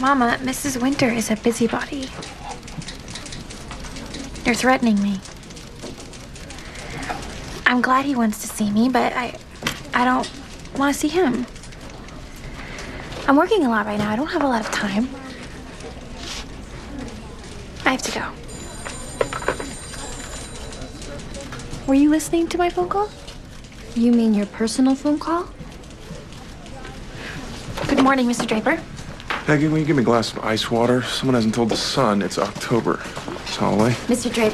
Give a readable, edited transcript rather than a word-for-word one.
Mama, Mrs. Winter is a busybody. You're threatening me. I'm glad he wants to see me, but I don't want to see him. I'm working a lot right now. I don't have a lot of time. I have to go. Were you listening to my phone call? You mean your personal phone call? Good morning, Mr. Draper. Peggy, will you give me a glass of ice water? Someone hasn't told the sun it's October. Solway. Mr. Draper.